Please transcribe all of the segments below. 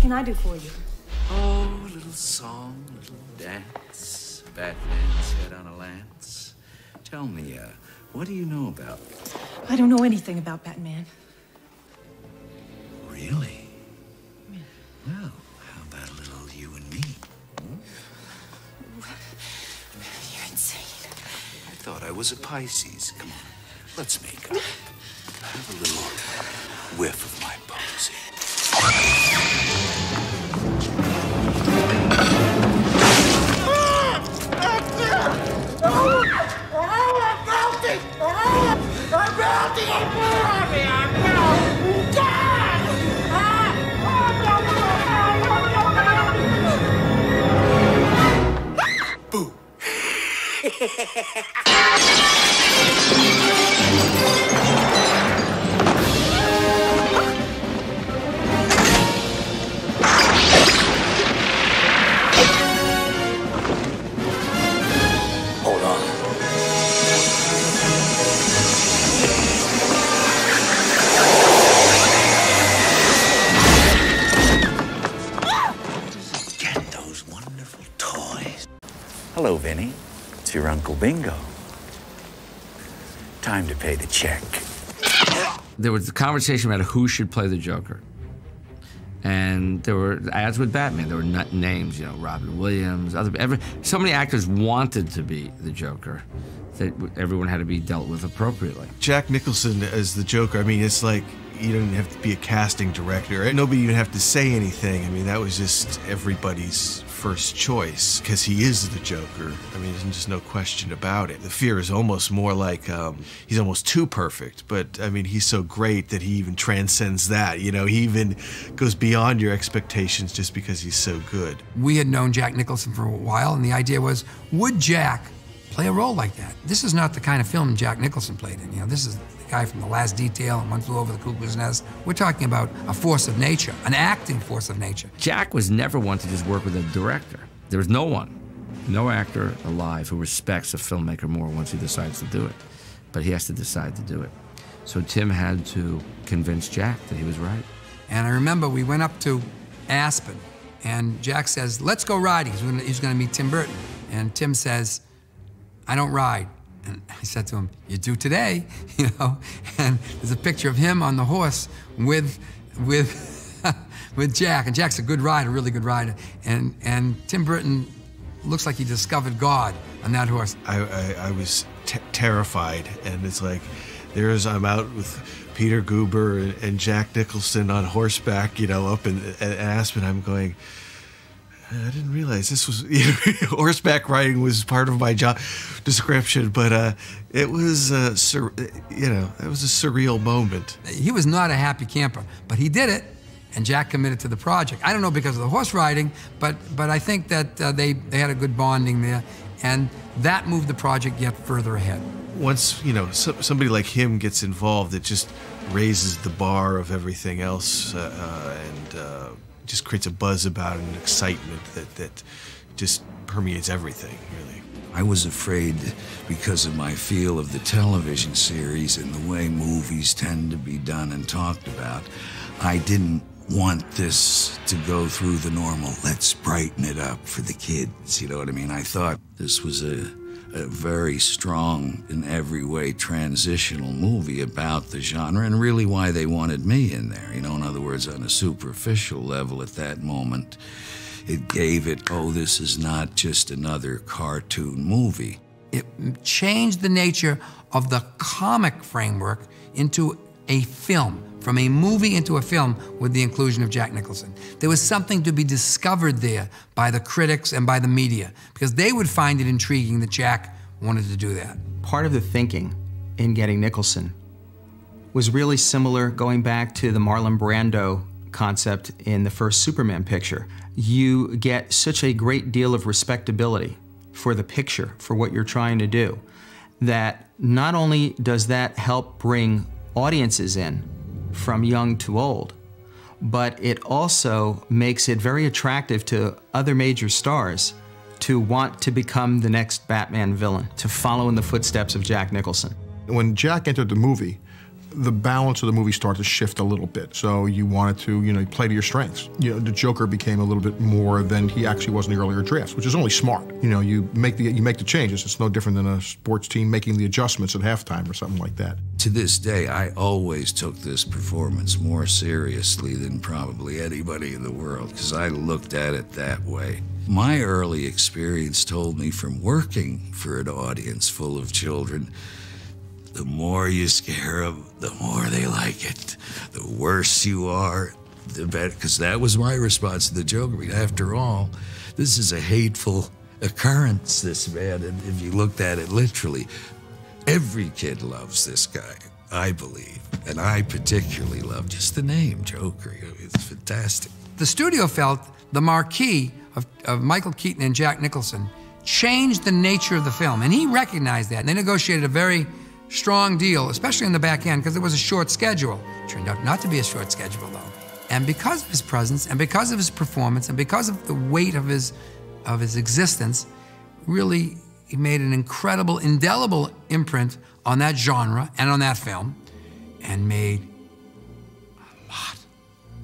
can I do for you? Oh, a little song, a little dance. Batman's head on a lance. Tell me, what do you know about? I don't know anything about Batman. Really? Yeah. Well, how about a little you and me? Hmm? You're insane. I thought I was a Pisces. Come on, let's make up. Have a little whiff of my posy. Boo. Hello, Vinny. It's your Uncle Bingo. Time to pay the check. There was a conversation about who should play the Joker. And there were, as with Batman, there were names, you know, Robin Williams, so many actors wanted to be the Joker that everyone had to be dealt with appropriately. Jack Nicholson as the Joker, I mean, it's like, you don't even have to be a casting director. Right? Nobody even have to say anything. I mean, that was just everybody's first choice, because he is the Joker. I mean, there's just no question about it. The fear is almost more like he's almost too perfect, but I mean, he's so great that he even transcends that. You know, he even goes beyond your expectations just because he's so good. We had known Jack Nicholson for a while, and the idea was, would Jack play a role like that? This is not the kind of film Jack Nicholson played in. You know, this is the guy from The Last Detail and One Flew Over the Cuckoo's Nest. We're talking about a force of nature, an acting force of nature. Jack was never one to just work with a director. There was no one, no actor alive who respects a filmmaker more once he decides to do it. But he has to decide to do it. So Tim had to convince Jack that he was right. And I remember we went up to Aspen, and Jack says, "Let's go riding." He's going to meet Tim Burton. And Tim says, "I don't ride." And I said to him, "You do today, you know?" And there's a picture of him on the horse with Jack. And Jack's a good rider, really good rider. And Tim Burton looks like he discovered God on that horse. I was terrified, and it's like, I'm out with Peter Guber and Jack Nicholson on horseback, you know, up in Aspen. I'm going, I didn't realize this was, you know, horseback riding was part of my job description, but it was, you know, it was a surreal moment. He was not a happy camper, but he did it, and Jack committed to the project. I don't know because of the horse riding, but I think that they had a good bonding there, and that moved the project yet further ahead. Once, you know, somebody like him gets involved, it just raises the bar of everything else, just creates a buzz about it, an excitement that just permeates everything, really. I was afraid because of my feel of the television series and the way movies tend to be done and talked about. I didn't want this to go through the normal, let's brighten it up for the kids, you know what I mean? I thought this was a very strong, in every way, transitional movie about the genre, and really why they wanted me in there. You know, in other words, on a superficial level at that moment, it gave it, oh, this is not just another cartoon movie. It changed the nature of the comic framework into a film, from a movie into a film with the inclusion of Jack Nicholson. There was something to be discovered there by the critics and by the media, because they would find it intriguing that Jack wanted to do that. Part of the thinking in getting Nicholson was really similar, going back to the Marlon Brando concept in the first Superman picture. You get such a great deal of respectability for the picture, for what you're trying to do, that not only does that help bring audiences in, from young to old, but it also makes it very attractive to other major stars to want to become the next Batman villain, to follow in the footsteps of Jack Nicholson. When Jack entered the movie, the balance of the movie started to shift a little bit. So you wanted to, you know, play to your strengths. You know, the Joker became a little bit more than he actually was in the earlier drafts, which is only smart. You know, you make the changes. It's no different than a sports team making the adjustments at halftime or something like that. To this day, I always took this performance more seriously than probably anybody in the world, because I looked at it that way. My early experience told me from working for an audience full of children, the more you scare them, the more they like it. The worse you are, the better. Because that was my response to the Joker. After all, this is a hateful occurrence, this man. And if you looked at it literally, every kid loves this guy, I believe. And I particularly love just the name, Joker. It's fantastic. The studio felt the marquee of Michael Keaton and Jack Nicholson changed the nature of the film. And he recognized that. And they negotiated a very strong deal, especially in the back end, because it was a short schedule. It turned out not to be a short schedule, though. And because of his presence, and because of his performance, and because of the weight of his existence, really, he made an incredible, indelible imprint on that genre and on that film, and made a lot,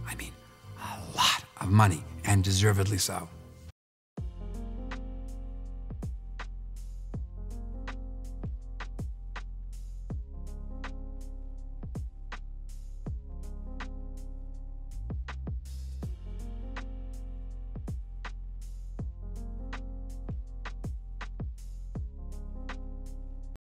I mean, a lot of money, and deservedly so.